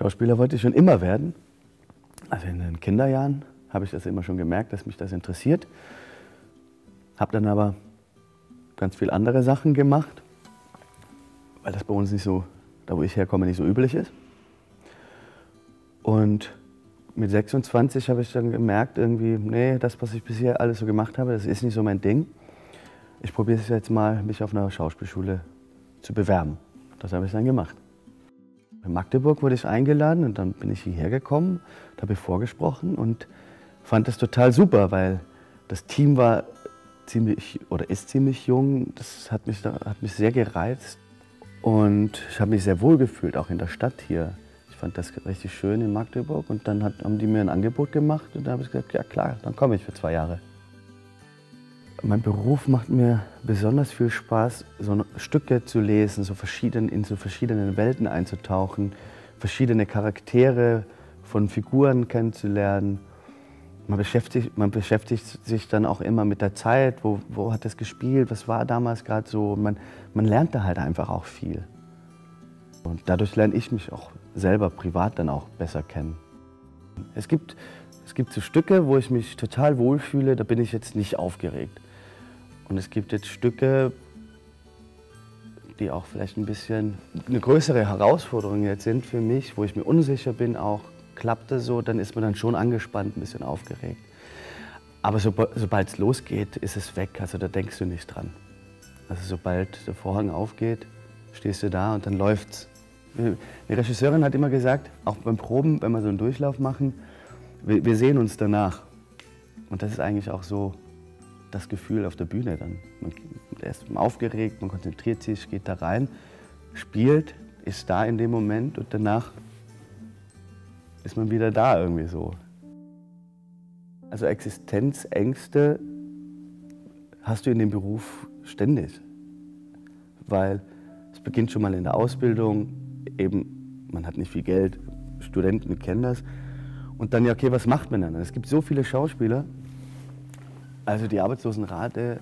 Schauspieler wollte ich schon immer werden. Also in den Kinderjahren habe ich das immer schon gemerkt, dass mich das interessiert. Habe dann aber ganz viele andere Sachen gemacht, weil das bei uns nicht so, da wo ich herkomme, nicht so üblich ist. Und mit 26 habe ich dann gemerkt, irgendwie, nee, das, was ich bisher alles so gemacht habe, das ist nicht so mein Ding. Ich probiere es jetzt mal, mich auf einer Schauspielschule zu bewerben. Das habe ich dann gemacht. In Magdeburg wurde ich eingeladen und dann bin ich hierher gekommen, habe ich vorgesprochen und fand das total super, weil das Team war ziemlich, oder ist ziemlich jung. Das hat mich sehr gereizt und ich habe mich sehr wohl gefühlt, auch in der Stadt hier. Ich fand das richtig schön in Magdeburg und dann haben die mir ein Angebot gemacht und da habe ich gesagt, ja klar, dann komme ich für 2 Jahre. Mein Beruf macht mir besonders viel Spaß, so Stücke zu lesen, in so verschiedenen Welten einzutauchen, verschiedene Charaktere von Figuren kennenzulernen. Man beschäftigt sich dann auch immer mit der Zeit, wo hat das gespielt, was war damals gerade so. Man lernt da halt einfach auch viel. Und dadurch lerne ich mich auch selber privat dann auch besser kennen. Es gibt so Stücke, wo ich mich total wohlfühle, da bin ich jetzt nicht aufgeregt. Und es gibt jetzt Stücke, die auch vielleicht ein bisschen eine größere Herausforderung jetzt sind für mich, wo ich mir unsicher bin, auch klappt das so, dann ist man dann schon angespannt, ein bisschen aufgeregt. Aber sobald es losgeht, ist es weg, also da denkst du nicht dran. Also sobald der Vorhang aufgeht, stehst du da und dann läuft's. Die Regisseurin hat immer gesagt, auch beim Proben, wenn wir so einen Durchlauf machen, wir sehen uns danach. Und das ist eigentlich auch so das Gefühl auf der Bühne dann. Man ist aufgeregt, man konzentriert sich, geht da rein, spielt, ist da in dem Moment und danach ist man wieder da irgendwie so. Also Existenzängste hast du in dem Beruf ständig. Weil es beginnt schon mal in der Ausbildung, eben man hat nicht viel Geld, Studenten kennen das. Und dann, ja, okay, was macht man dann? Es gibt so viele Schauspieler, also die Arbeitslosenrate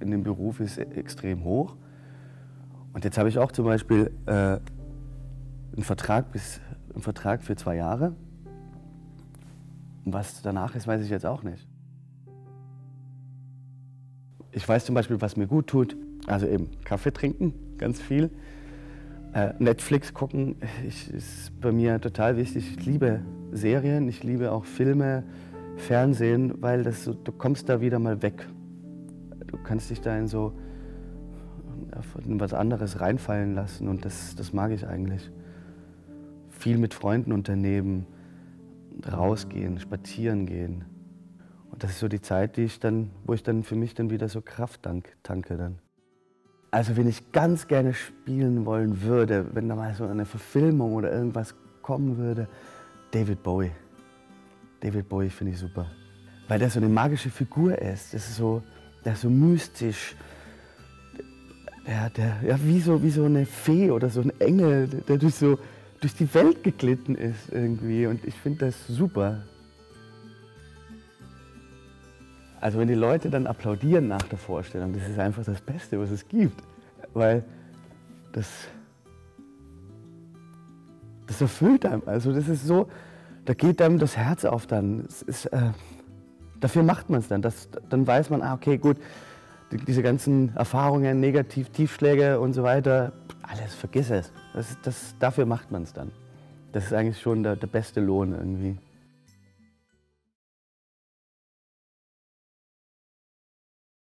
in dem Beruf ist extrem hoch. Und jetzt habe ich auch zum Beispiel einen Vertrag für 2 Jahre. Und was danach ist, weiß ich jetzt auch nicht. Ich weiß zum Beispiel, was mir gut tut. Also eben Kaffee trinken, ganz viel. Netflix gucken ist bei mir total wichtig. Ich liebe Serien, ich liebe auch Filme, Fernsehen, weil das so, du kommst da wieder mal weg. Du kannst dich da in was anderes reinfallen lassen und das mag ich eigentlich. Viel mit Freunden unternehmen, rausgehen, spazieren gehen. Und das ist so die Zeit, wo ich dann für mich dann wieder so Kraft tanke dann. Also wenn ich ganz gerne spielen wollen würde, wenn da mal so eine Verfilmung oder irgendwas kommen würde, David Bowie. David Bowie finde ich super. Weil der so eine magische Figur ist. Der ist so mystisch. Ja, wie so eine Fee oder so ein Engel, der durch die Welt geglitten ist irgendwie. Und ich finde das super. Also wenn die Leute dann applaudieren nach der Vorstellung, das ist einfach das Beste, was es gibt. Weil das erfüllt einem, also das ist so, da geht einem das Herz auf dann. Es ist, dafür macht man es dann, dann weiß man, ah, okay, gut, diese ganzen Erfahrungen, Tiefschläge und so weiter, alles, vergiss es. Dafür macht man es dann. Das ist eigentlich schon der beste Lohn irgendwie.